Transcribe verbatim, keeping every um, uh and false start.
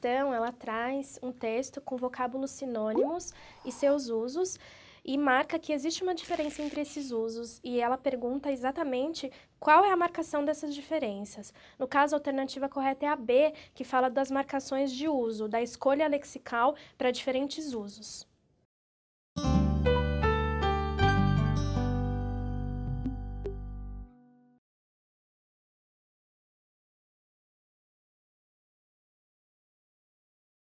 questão, ela traz um texto com vocábulos sinônimos e seus usos e marca que existe uma diferença entre esses usos e ela pergunta exatamente qual é a marcação dessas diferenças. No caso, a alternativa correta é a B, que fala das marcações de uso, da escolha lexical para diferentes usos.